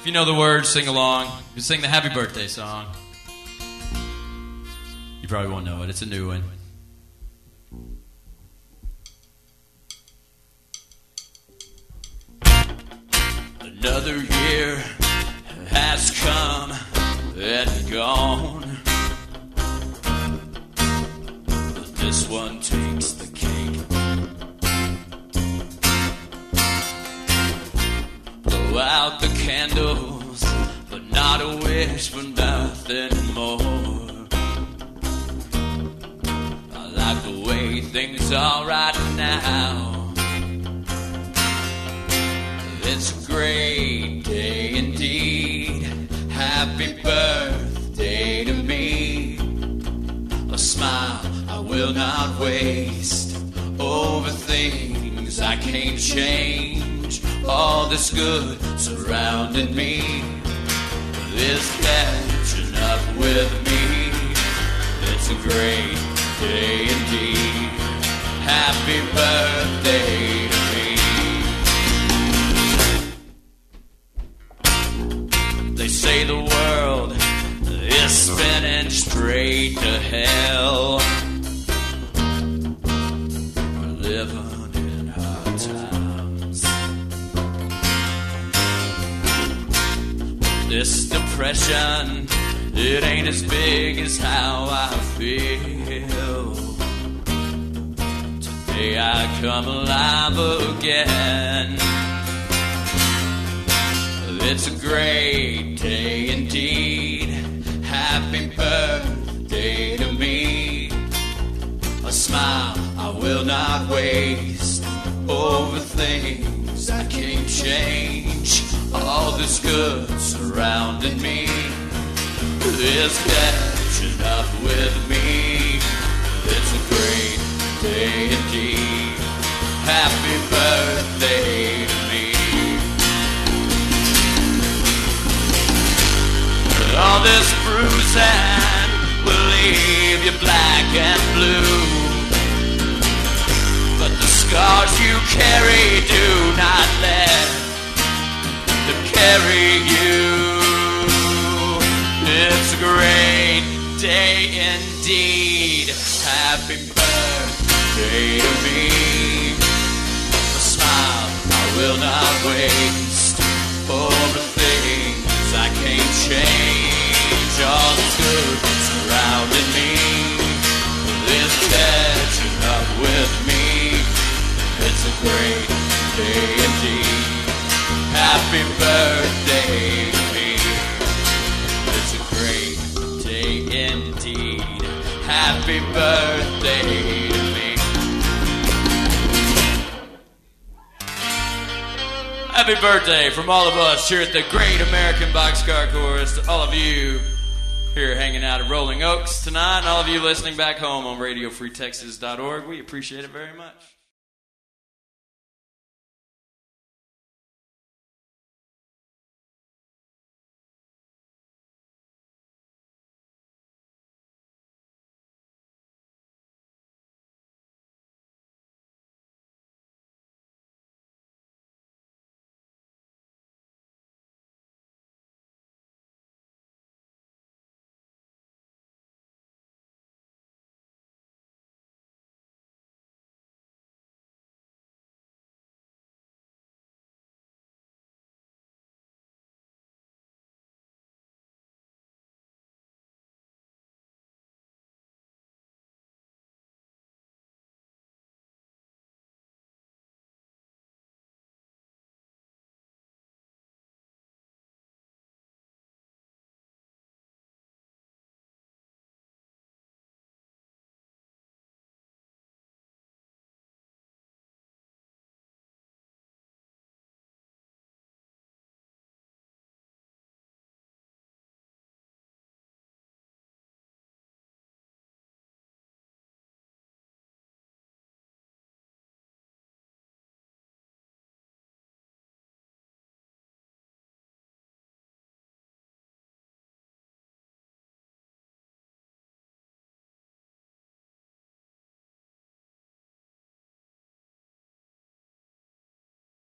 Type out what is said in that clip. If you know the words, sing along. You can sing the Happy Birthday song. You probably won't know it. It's a new one. Another year has come and gone. But this one takes the cake. Blow out the candles, but not a wish for nothing more. I like the way things are right now. It's a great day indeed. Happy birthday to me. A smile I will not waste over things I can't change. All that's good surrounding me is catching up with me. It's a great day indeed. Happy birthday to me. They say the world is spinning straight to hell. We're living in hard times. This depression, it ain't as big as how I feel. Today I come alive again. It's a great day indeed. Happy birthday to me. A smile I will not waste over things I can't change. All this good surrounding me is catching up with me. It's a great day indeed. Happy birthday to me. All this bruising will leave you black and blue, but the scars you carry do not let them carry you. It's a great day indeed. Happy birthday to me. A smile I will not waste over things I can't change. All that's good surrounding me is catching up with me. It's a great day indeed. Happy birthday to me. It's a great day indeed. Happy birthday to me. Happy birthday from all of us here at the Great American Boxcar Chorus to all of you here hanging out at Rolling Oaks tonight, and all of you listening back home on RadioFreeTexas.org. We appreciate it very much.